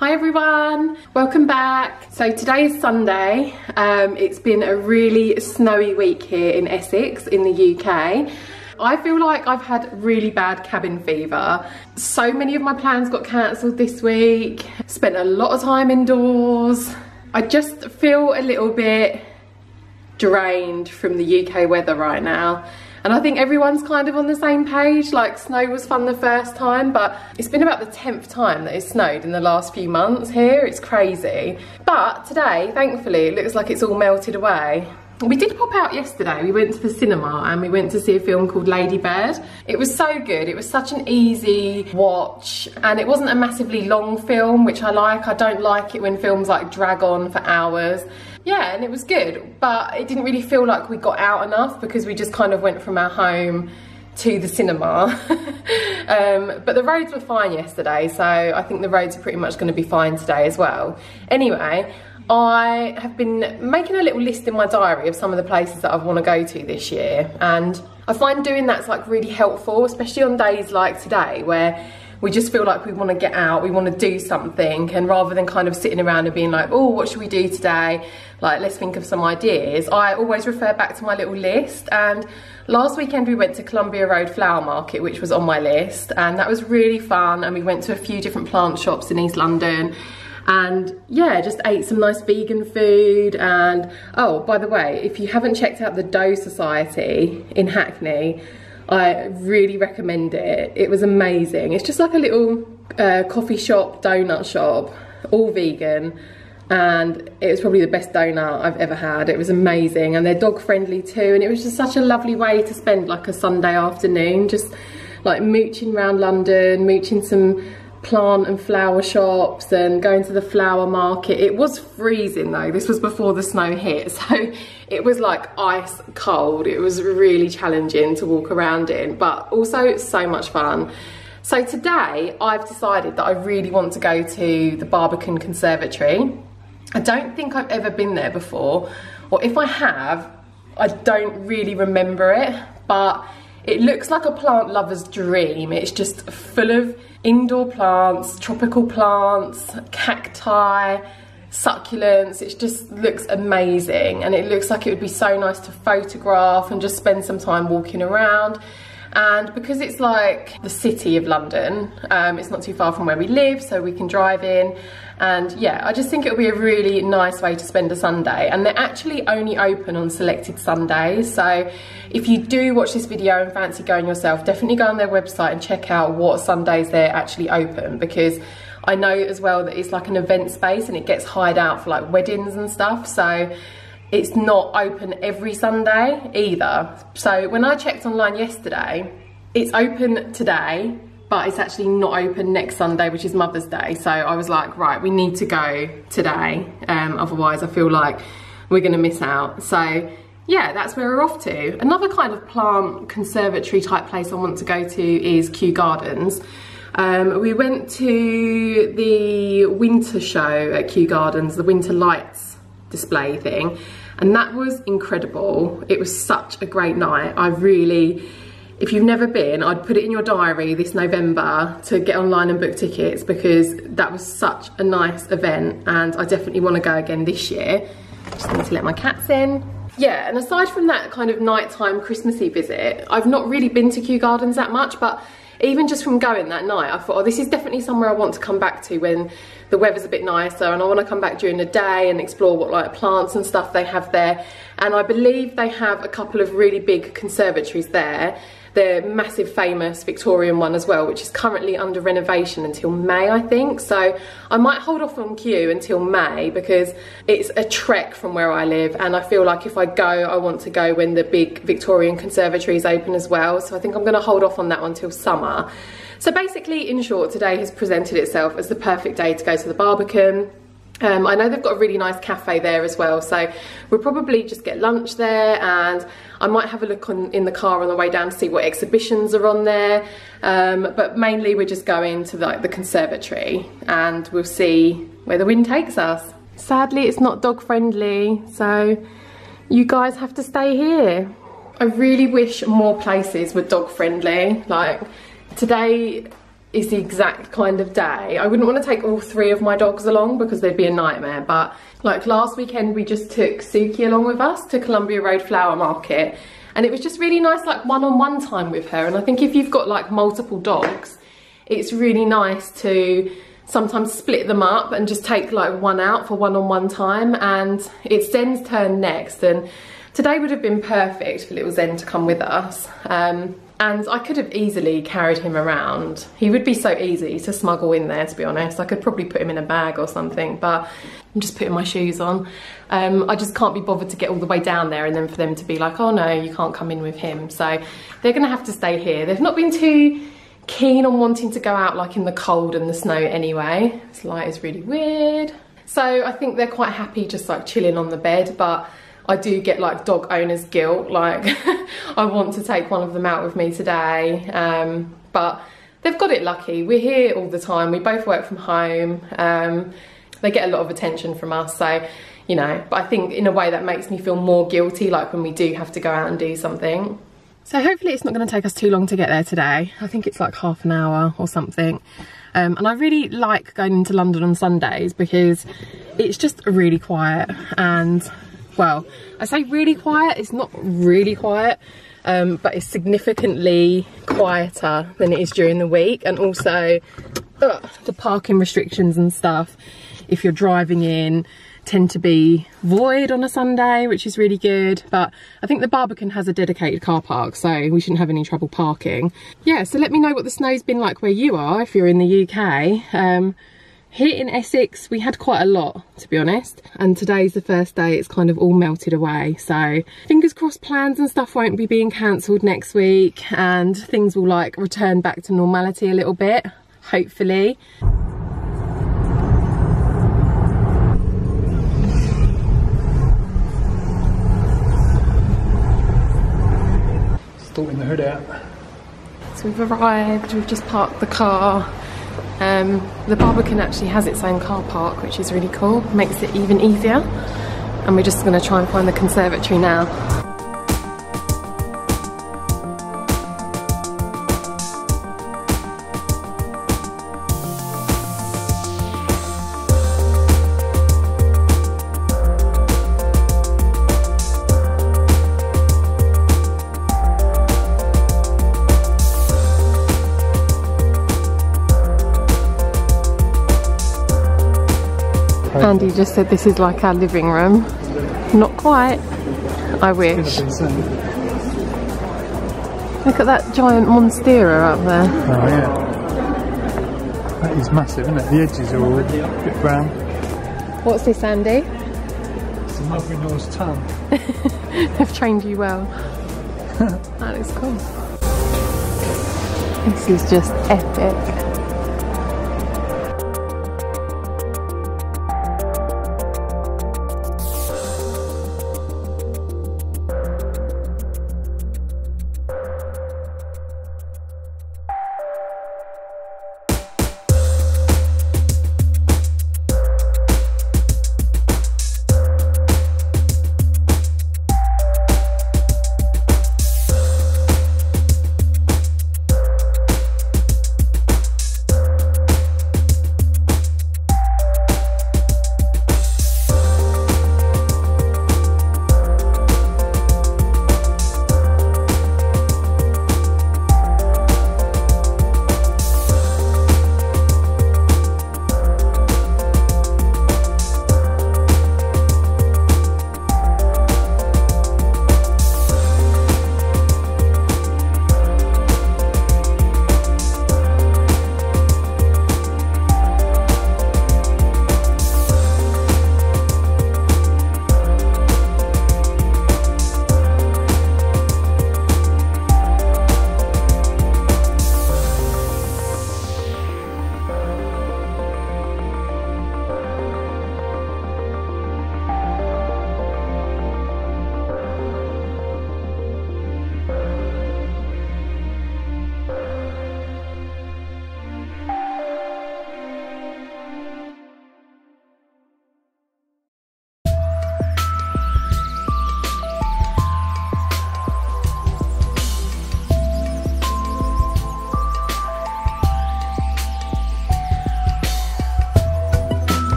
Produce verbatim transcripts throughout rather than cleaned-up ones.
Hi everyone, welcome back. So today is Sunday. Um, it's been a really snowy week here in Essex in the U K. I feel like I've had really bad cabin fever. So many of my plans got cancelled this week. Spent a lot of time indoors. I just feel a little bit drained from the U K weather right now. And I think everyone's kind of on the same page, like snow was fun the first time, but it's been about the tenth time that it's snowed in the last few months here. It's crazy. But today, thankfully, it looks like it's all melted away. We did pop out yesterday. We went to the cinema and we went to see a film called Lady Bird. It was so good. It was such an easy watch and it wasn't a massively long film, which I like. I don't like it when films like drag on for hours. Yeah, and it was good, but it didn't really feel like we got out enough because we just kind of went from our home to the cinema. um, but the roads were fine yesterday, so I think the roads are pretty much going to be fine today as well. Anyway, I have been making a little list in my diary of some of the places that I want to go to this year, and I find doing that's like really helpful, especially on days like today where we just feel like we want to get out, we want to do something, and rather than kind of sitting around and being like, oh, what should we do today? Like, let's think of some ideas. I always refer back to my little list, and last weekend we went to Columbia Road Flower Market, which was on my list, and that was really fun, and we went to a few different plant shops in East London, and yeah, just ate some nice vegan food. And oh, by the way, if you haven't checked out the Dough Society in Hackney, I really recommend it. It was amazing. It's just like a little uh, coffee shop, donut shop, all vegan. And it was probably the best donut I've ever had. It was amazing. And they're dog friendly too. And it was just such a lovely way to spend like a Sunday afternoon, just like mooching around London, mooching some plant and flower shops and going to the flower market. It was freezing though. This was before the snow hit, so it was like ice cold. It was really challenging to walk around in, but also so much fun. So today I've decided that I really want to go to the Barbican Conservatory. I don't think I've ever been there before, or if I have, I don't really remember it, but it looks like a plant lover's dream. It's just full of indoor plants, tropical plants, cacti, succulents. It just looks amazing, and it looks like it would be so nice to photograph and just spend some time walking around. And because it's like the city of London, um, it's not too far from where we live, so we can drive in. And yeah, I just think it'll be a really nice way to spend a Sunday. And they're actually only open on selected Sundays. So if you do watch this video and fancy going yourself, definitely go on their website and check out what Sundays they're actually open, because I know as well that it's like an event space and it gets hired out for like weddings and stuff. So it's not open every Sunday either. So when I checked online yesterday, it's open today, but it's actually not open next Sunday, which is Mother's Day. So I was like, right, we need to go today. Um, otherwise I feel like we're gonna miss out. So yeah, that's where we're off to. Another kind of plant conservatory type place I want to go to is Kew Gardens. Um, we went to the winter show at Kew Gardens, the Winter Lights display thing, and that was incredible. It was such a great night. I really, if you've never been, I'd put it in your diary this November to get online and book tickets, because that was such a nice event, and I definitely want to go again this year. Just need to let my cats in. Yeah, and aside from that kind of nighttime Christmassy visit, I've not really been to Kew Gardens that much, but even just from going that night, I thought, oh, this is definitely somewhere I want to come back to when the weather's a bit nicer, and I want to come back during the day and explore what like plants and stuff they have there. And I believe they have a couple of really big conservatories there. The massive famous Victorian one as well, which is currently under renovation until May, I think. So I might hold off on Kew until May, because it's a trek from where I live, and I feel like if I go, I want to go when the big Victorian conservatory is open as well. So I think I'm going to hold off on that one till summer. So basically, in short, today has presented itself as the perfect day to go to the Barbican. Um, I know they've got a really nice cafe there as well, so we'll probably just get lunch there, and I might have a look on, in the car on the way down to see what exhibitions are on there. Um, but mainly we're just going to like the, the conservatory, and we'll see where the wind takes us. Sadly, it's not dog friendly, so you guys have to stay here. I really wish more places were dog friendly. Like today is the exact kind of day. I wouldn't want to take all three of my dogs along because they'd be a nightmare, but like last weekend we just took Suki along with us to Columbia Road Flower Market, and it was just really nice like one-on-one time with her. And I think if you've got like multiple dogs, it's really nice to sometimes split them up and just take like one out for one-on-one time. And it's Zen's turn next, and today would have been perfect for little Zen to come with us. Um, and I could have easily carried him around. He would be so easy to smuggle in there, to be honest. I could probably put him in a bag or something, but I'm just putting my shoes on. Um, I just can't be bothered to get all the way down there and then for them to be like, oh no, you can't come in with him. So they're gonna have to stay here. They've not been too keen on wanting to go out like in the cold and the snow anyway. This light is really weird. So I think they're quite happy just like chilling on the bed, but I do get like dog owner's guilt, like I want to take one of them out with me today, um, but they've got it lucky. We're here all the time, we both work from home, um, they get a lot of attention from us, so you know, but I think in a way that makes me feel more guilty like when we do have to go out and do something. So hopefully it's not going to take us too long to get there today. I think it's like half an hour or something. Um, and I really like going into London on Sundays because it's just really quiet, and well, I say really quiet, it's not really quiet, um, but it's significantly quieter than it is during the week. And also ugh, the parking restrictions and stuff, if you're driving in, tend to be void on a Sunday, which is really good. But I think the Barbican has a dedicated car park, so we shouldn't have any trouble parking. Yeah, so let me know what the snow's been like where you are, if you're in the U K. Um, Here in Essex, we had quite a lot, to be honest, and today's the first day it's kind of all melted away, so fingers crossed plans and stuff won't be being cancelled next week and things will like return back to normality a little bit, hopefully. Stalling the hood out. So we've arrived, we've just parked the car. Um, the Barbican actually has its own car park, which is really cool, makes it even easier. And we're just going to try and find the conservatory now. Andy just said this is like our living room. Not quite. I wish. Look at that giant Monstera up there. Oh yeah. That is massive, isn't it? The edges are all a bit brown. What's this, Andy? It's a mother-in-law's tongue. They've trained you well. That is cool. This is just epic.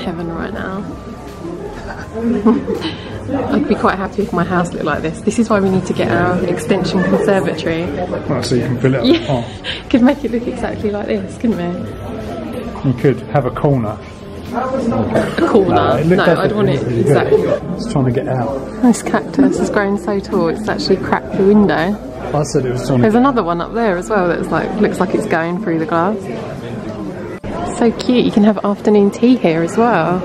heaven right now. I'd be quite happy if my house looked like this. This is why we need to get our extension conservatory. Well, so you can fill it up. Yeah. Oh. Could make it look exactly like this, couldn't we? You could have a corner. A corner? No, it no I'd want it really exactly. Good. It's trying to get out. This cactus is growing so tall it's actually cracked the window. I said it was trying. There's to another one up there as well that's like looks like it's going through the glass. So cute. You can have afternoon tea here as well.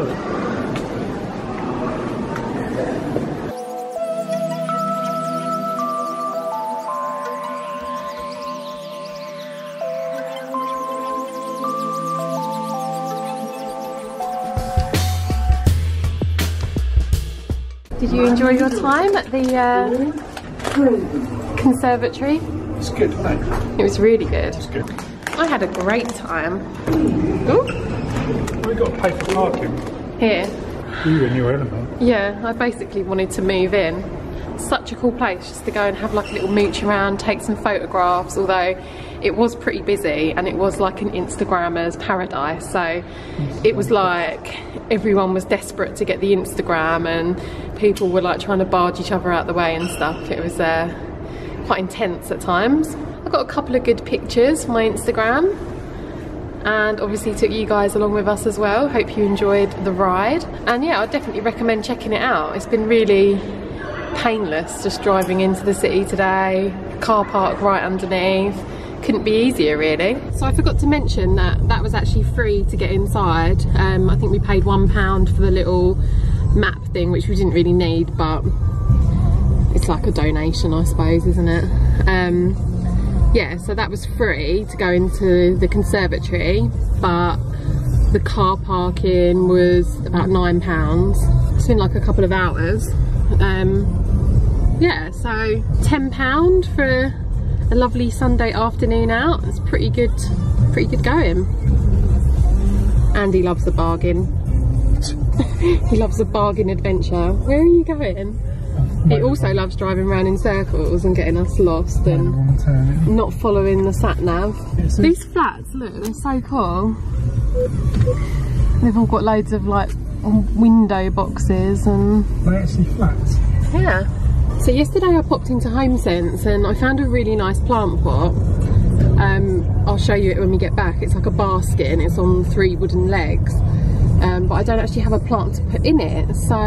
Did you enjoy your time at the uh, conservatory? It's good, thanks. It was really good. It's good. I had a great time. Ooh. We got to pay for parking. Here. You were in your element. Yeah, I basically wanted to move in. Such a cool place just to go and have like a little mooch around, take some photographs, although it was pretty busy and it was like an Instagrammer's paradise, so it was like everyone was desperate to get the Instagram and people were like trying to barge each other out the way and stuff. It was uh, quite intense at times. I got a couple of good pictures for my Instagram and obviously took you guys along with us as well. Hope you enjoyed the ride, and yeah, I definitely recommend checking it out. It's been really painless just driving into the city today. Car park right underneath. Couldn't be easier really. So I forgot to mention that that was actually free to get inside. Um, I think we paid one pound for the little map thing, which we didn't really need, but it's like a donation I suppose, isn't it? Um, yeah, so that was free to go into the conservatory, but the car parking was about nine pounds. It's been like a couple of hours. Um, yeah, so ten pounds for a lovely Sunday afternoon out. It's pretty good, pretty good going. Andy loves a bargain. He loves a bargain adventure. Where are you going? He also loves driving around in circles and getting us lost and not following the sat nav. These flats, look, they're so cool. They've all got loads of like window boxes and they're actually flats. Yeah. So yesterday I popped into HomeSense and I found a really nice plant pot. Um, I'll show you it when we get back. It's like a basket and it's on three wooden legs. Um, but I don't actually have a plant to put in it. So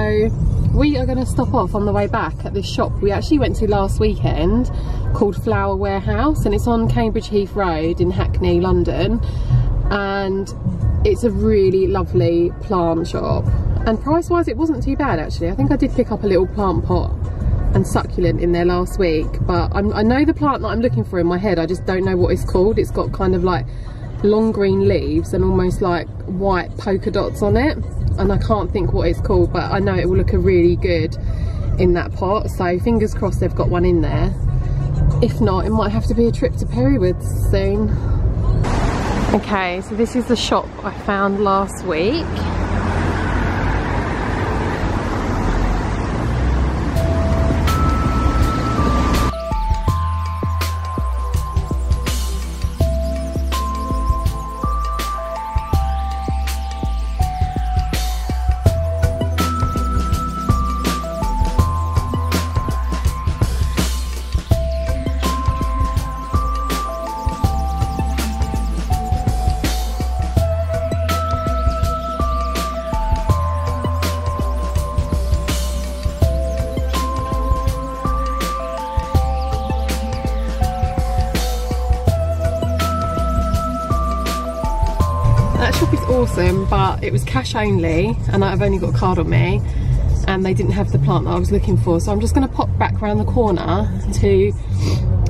we are going to stop off on the way back at this shop we actually went to last weekend called Flower Warehouse, and it's on Cambridge Heath Road in Hackney, London. And it's a really lovely plant shop. And price wise it wasn't too bad actually. I think I did pick up a little plant pot and succulent in there last week, but I'm, I know the plant that I'm looking for in my head, I just don't know what it's called. It's got kind of like long green leaves and almost like white polka dots on it, and I can't think what it's called, but I know it will look really good in that pot, so fingers crossed they've got one in there. If not, it might have to be a trip to Perrywood soon. Okay, so this is the shop I found last week. Awesome, but it was cash only and I've only got a card on me and they didn't have the plant that I was looking for, so I'm just going to pop back around the corner to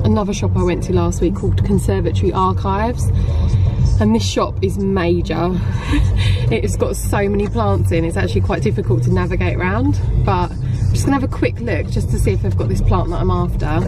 another shop I went to last week called Conservatory Archives, and this shop is major. It's got so many plants in, it's actually quite difficult to navigate around, but I'm just going to have a quick look just to see if they've got this plant that I'm after.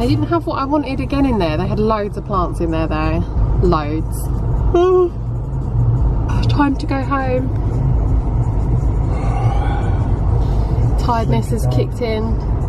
They didn't have what I wanted again in there. They had loads of plants in there though. Loads. Oh, time to go home. Tiredness has kicked in.